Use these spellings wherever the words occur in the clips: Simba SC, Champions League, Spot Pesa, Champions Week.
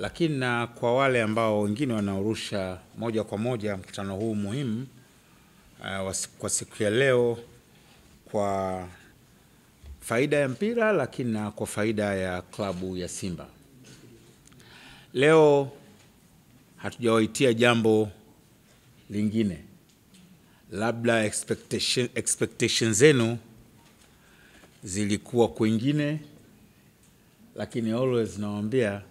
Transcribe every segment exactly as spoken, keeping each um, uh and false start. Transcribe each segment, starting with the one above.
Lakini na kwa wale ambao wengine wanaurusha moja kwa moja mkutano huu muhimu uh, kwa siku ya leo kwa faida ya mpira, lakini na kwa faida ya klabu ya Simba. Leo hatujawaitia jambo lingine. Labda expectation, expectations zenu zilikuwa kwingine, lakini always naambia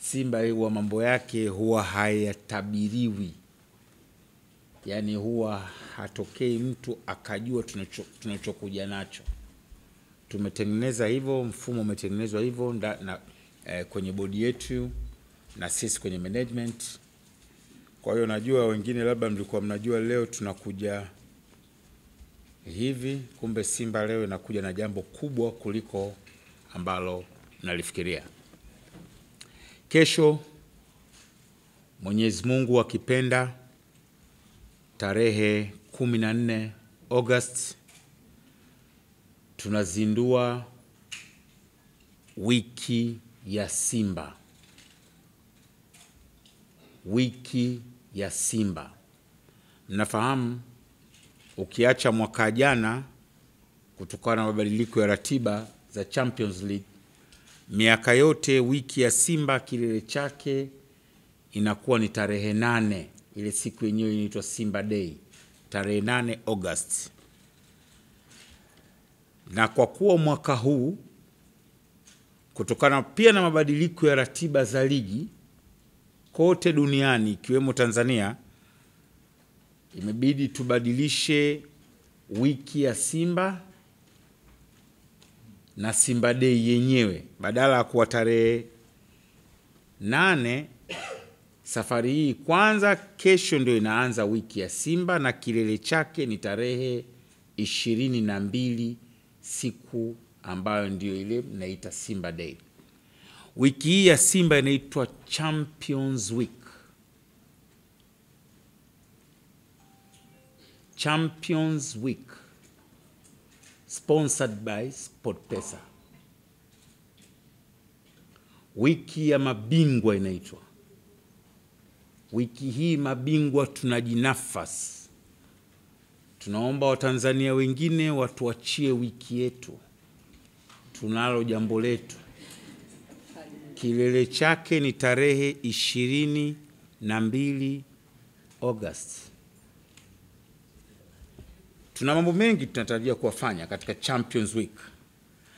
Simba huwa mambo yake huwa hayatabiriwi. Yani huwa hatokei mtu akajua tunachokuja nacho. Tumetengeneza hivyo, mfumo umetengenezwa hivyo na eh, kwenye bodi yetu na sisi kwenye management. Kwa hiyo najua wengine labda mlikuwa mnajua leo tunakuja hivi, kumbe Simba leo inakuja na jambo kubwa kuliko ambalo nalifikiria. Kesho, Mwenyezi Mungu akipenda, tarehe kumi na nne Agosti tunazindua wiki ya Simba. Wiki ya Simba. Mnafahamu ukiacha mwaka jana kutokana na mabadiliko ya ratiba za Champions League, miaka yote wiki ya Simba kilele chake inakuwa ni tarehe nane. Ile siku yenyewe inaitwa Simba Day, tarehe nane Agosti. Na kwa kuwa mwaka huu kutokana pia na mabadiliko ya ratiba za ligi kote duniani ikiwemo Tanzania, imebidi tubadilishe wiki ya Simba na Simba Day yenyewe. Badala ya kuwa tarehe nane, safari hii kwanza kesho ndio inaanza wiki ya Simba na kilele chake ni tarehe ishirini na mbili, siku ambayo ndio ile naita Simba Day. Wiki hii ya Simba inaitwa Champions Week. Champions Week, sponsored by Spot Pesa. Wiki ya mabingwa inaitwa. Wiki hii mabingwa tunajinafasi. Tunaomba Watanzania wengine watuachie wiki yetu. Tunalo jambo letu. Kilele chake ni tarehe ishirini na mbili Agosti. Tuna mambo mengi tunatarajia kuwafanya katika Champions Week.